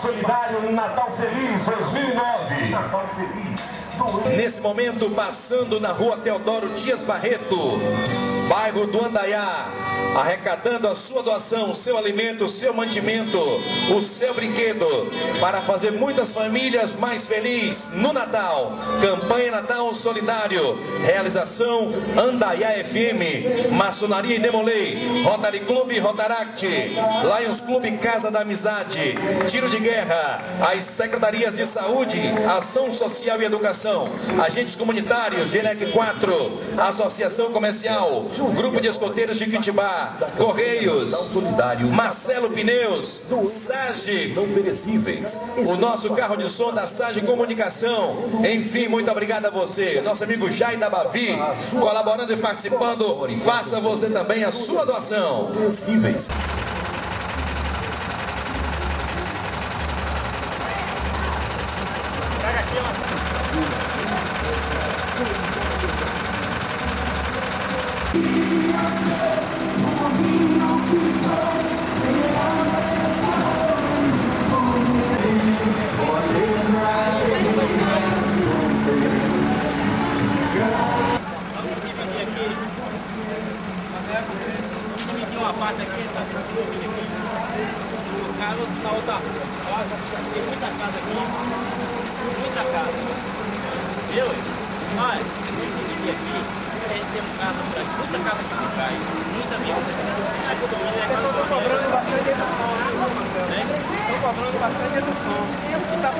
Solidário Natal Feliz 2009. Natal Feliz. Nesse momento, passando na rua Teodoro Dias Barreto, bairro do Andaiá, arrecadando a sua doação, o seu alimento, o seu mantimento, o seu brinquedo, para fazer muitas famílias mais felizes no Natal. Campanha Natal Solidário, realização Andaiá FM, Maçonaria e Demolay, Rotary Club, Rotaract, Lions Clube, Casa da Amizade, Tiro de Guerra, as Secretarias de Saúde, Ação Social e Educação, Agentes Comunitários, DENEC 4, Associação Comercial, Grupo de Escoteiros de Quintibá, Correios, Marcelo Pneus, Saj, o nosso carro de som da Saj Comunicação. Enfim, muito obrigado a você, nosso amigo Jair da Bavi, colaborando e participando. Faça você também a sua doação.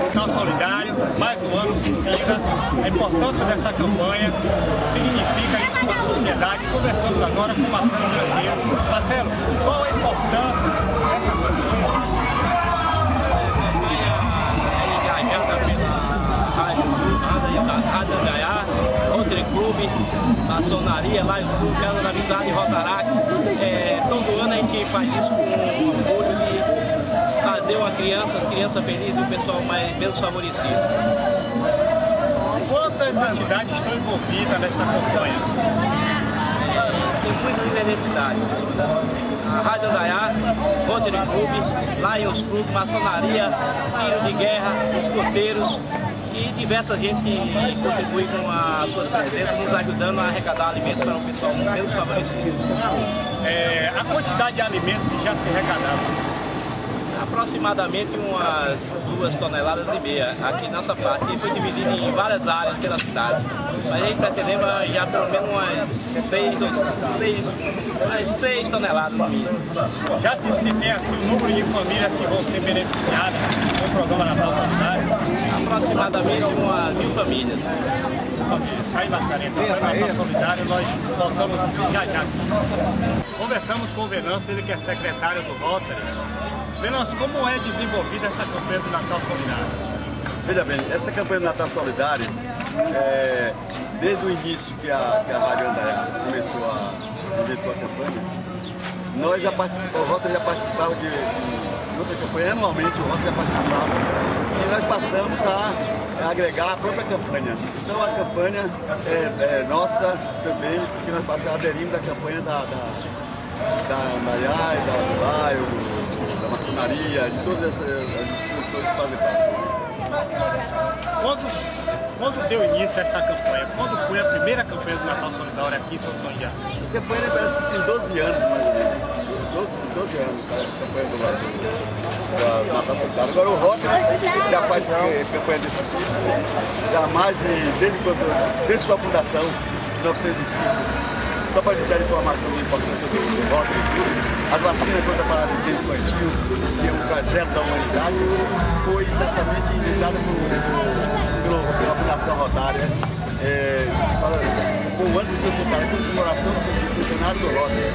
Natal Solidário, mais um ano se encanta. A importância dessa campanha significa isso para a sociedade. Conversamos agora com o Marcelo Pneus. Marcelo, qual a importância dessa campanha? Rotary Clube, Maçonaria, Lions Clube, Casa da Amizade, Rotaract. Todo ano a gente faz isso com orgulho de fazer uma criança feliz e o pessoal mais menos favorecido. Quantas entidades estão envolvidas nesta campanha? Tem muitas identidades. A Rádio Andaiá, Rotary Clube, Lions Clube, Maçonaria, Tiro de Guerra, Escoteiros e diversa gente que contribui com a sua presença, nos ajudando a arrecadar alimentos para o pessoal menos favorecido. A quantidade de alimentos que já se arrecadava? Aproximadamente umas 2,5 toneladas aqui nessa parte, e foi dividido em várias áreas pela cidade. Mas a gente pretendemos já pelo menos umas 6 toneladas. Já que se tem assim, o número de famílias que vão ser beneficiadas com o programa Natal Solidário? Aproximadamente umas 1.000 famílias. Aí, Mascareta, Natal Solidário, nós voltamos já. Conversamos com o Venancio, ele que é secretário do Rotary. Venancio, como é desenvolvida essa campanha do Natal Solidário? Veja bem, essa campanha do Natal Solidário, desde o início que a Rádio Andaiá começou a campanha, nós já participamos, o Rotary já participava de outra campanha, anualmente o Rotary já participava, e nós passamos a agregar a própria campanha. Então a campanha é nossa também, porque nós passamos, aderimos da campanha da Andaiá, da Bairro, da maquinaria, de todas as instituições que fazem parte. Quando deu início a esta campanha? Quando foi a primeira campanha do Natal Solidário aqui em Santo Antônio de Jesus? Essa campanha parece que tem 12 anos, mais ou menos. 12 anos, tá? A campanha do Natal Solidário. Agora o Rotary já faz campanha desse tipo, já mais desde sua fundação, em 1905. Só para te dar informação importante sobre o Rotary Clube, as vacinas contra a paralisia infantil, que é um trajeto da humanidade, foi exatamente inventada pela Fundação Rotária, com o ano de seu centenário, com a comemoração do centenário do Rotary.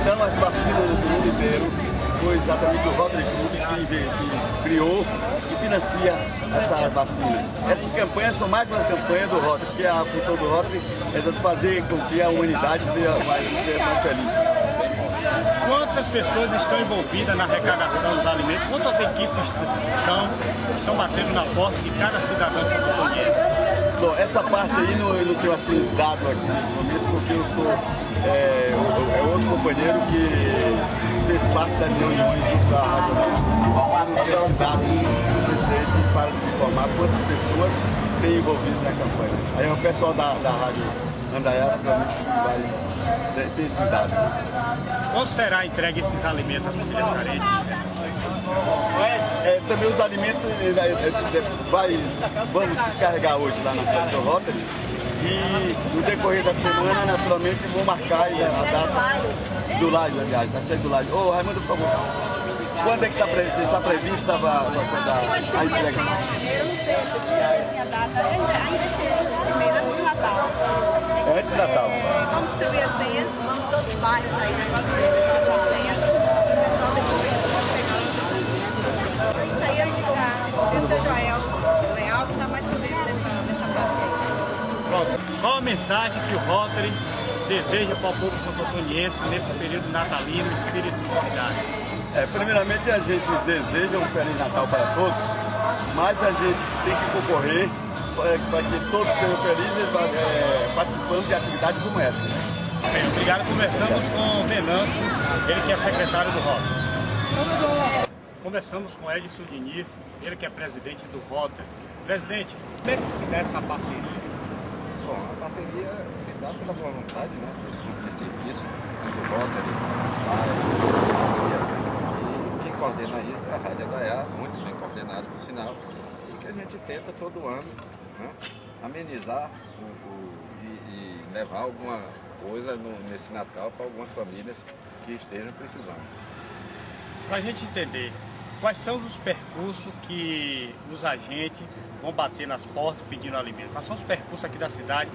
Então, as vacinas do mundo inteiro foi exatamente o Rotary Clube que criou e financia essas vacinas. Essas campanhas são mais uma campanha do Rotary, porque a função do Rotary é de fazer com que a humanidade seja mais feliz. Quantas pessoas estão envolvidas na arrecadação dos alimentos? Quantas equipes estão batendo na porta de cada cidadão santo antoniense? Bom, essa parte aí não tenho apresentado aqui nesse momento, porque eu estou... é outro companheiro que fez parte das reuniões da Rádio do presidente para nos informar quantas pessoas têm envolvido na campanha. Aí o pessoal da Rádio Andaiá vai ter esse dado. Quando será entregue esses alimentos às famílias carentes? Também os alimentos vamos descarregar hoje lá na frente do Rotary e no decorrer da semana, naturalmente, vou marcar a data do Lions, aliás, da sede do Lions. Ô, Raimundo, por favor, quando é que está prevista a entrega? Eu não sei se a data ainda esse mês, antes do Natal. Antes do Natal. Vamos distribuir as senhas, vamos todos os bairros aí, né? Vamos distribuir as senhas, o pessoal depois vai pegar os senhas. Isso aí é o seu Jair da Leal, que está mais poderoso nessa parte aí. Pronto. Qual a mensagem que o Rotary deseja para o povo santo-antoniense nesse período natalino, espírito de solidariedade? Primeiramente, a gente deseja um Feliz Natal para todos, mas a gente tem que concorrer para que todos sejam felizes participando de atividades como essa. Bem, obrigado. Conversamos com o Venancio, ele que é secretário do Rotary. Conversamos com Edson Diniz, ele que é presidente do Rotary. Presidente, como é que se dá essa parceria? Bom, a parceria se dá pela vontade, né, de serviço do Rotary. Coordena isso, a Rádio Andaiá, muito bem coordenada, por sinal, e que a gente tenta todo ano, né, amenizar e levar alguma coisa nesse Natal para algumas famílias que estejam precisando. Para a gente entender, quais são os percursos que os agentes vão bater nas portas pedindo alimento? Quais são os percursos aqui da cidade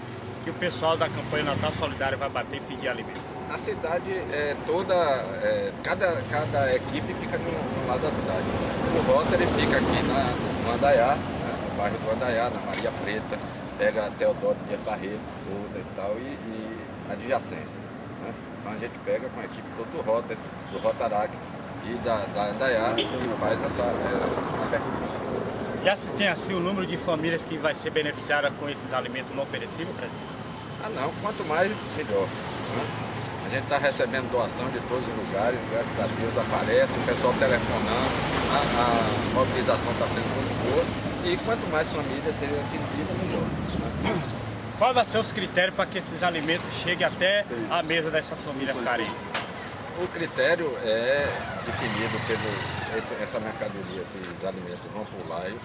que o pessoal da campanha Natal Solidário vai bater e pedir alimento? A cidade toda, cada equipe fica no lado da cidade. O Rotary fica aqui no Andaiá, no bairro do Andaiá, na Maria Preta, pega até o Teodoro de Barreto, toda e tal, e adjacência. Né? Então a gente pega com a equipe toda do Rotary, do Rotaract e da Andaiá e faz esse percurso. Já se tem assim o número de famílias que vai ser beneficiada com esses alimentos não perecíveis, presidente? Ah não, quanto mais, melhor. Né? A gente está recebendo doação de todos os lugares, graças a Deus aparece, o pessoal telefonando, a mobilização está sendo muito boa e quanto mais famílias serem atendidas, melhor. Né? Quais vão ser os critérios para que esses alimentos cheguem até a mesa dessas famílias carentes? O critério é definido pelo essa mercadoria, esses alimentos vão para o Laio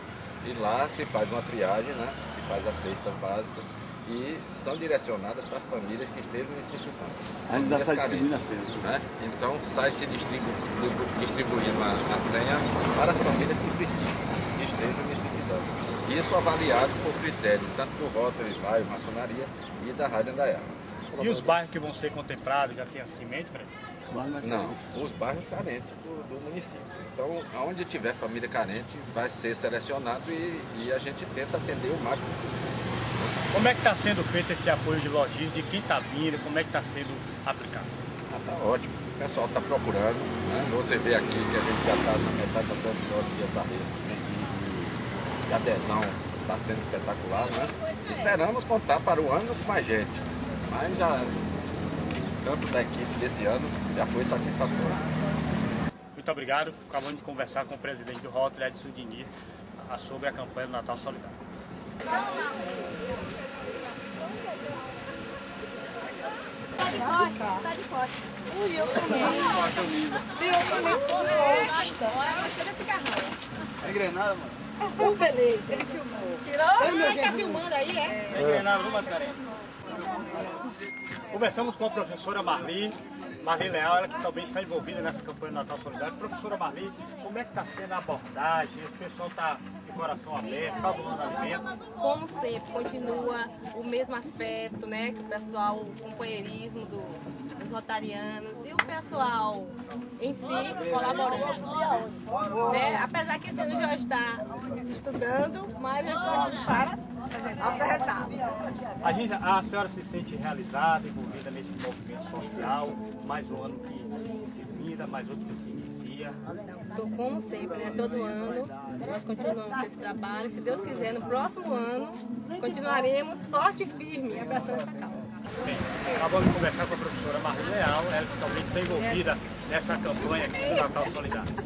e lá se faz uma triagem, né? Se faz a cesta básica. E são direcionadas para as famílias que estejam necessitando. Ainda sai distribuindo a senha. Né? Então sai se distribuindo a senha para as famílias que precisam, que estejam necessitando. Isso avaliado por critério tanto do Rotary, bairro, maçonaria e da Rádio Andaiá. E os bairros que vão ser contemplados já tem assim em mente, Não, os bairros carentes do município. Então, onde tiver família carente vai ser selecionado e a gente tenta atender o máximo possível. Como é que está sendo feito esse apoio de logística, de quem está vindo, como é que está sendo aplicado? Está ótimo, o pessoal está procurando, né? Você vê aqui que a gente já está na metade da provisória da rede, e a adesão está sendo espetacular, né? Esperamos contar para o ano com mais gente, mas já o campo da equipe desse ano já foi satisfatório. Muito obrigado, acabamos de conversar com o presidente do Rotary, Edson Diniz, sobre a campanha do Natal Solidário. Tá de fora. Ui, eu também. É engrenada, mano. Beleza. Ele filmou. Tirou? Ele tá filmando aí, é? É engrenada, viu, Mascarenha? Conversamos com a professora Marlene Leal, ela que também está envolvida nessa campanha do Natal Solidário. Professora Marlene, como é que está sendo a abordagem? O pessoal está de coração aberto, está doando alimento? Como sempre, continua o mesmo afeto, né? Que o pessoal, o companheirismo dos rotarianos e o pessoal em si colaborando. Né? Apesar que esse ano já está estudando, mas eu estou aqui para apresentar. A senhora se sente realizada, envolvida nesse movimento social, mais um ano que se finda, mais outro que se inicia. Então, como sempre, né? Todo ano nós continuamos com esse trabalho. Se Deus quiser, no próximo ano continuaremos forte e firme abraçando essa causa. Bem, acabamos de conversar com a professora Marília Leal, ela está muito bem envolvida nessa campanha aqui do Natal Solidário.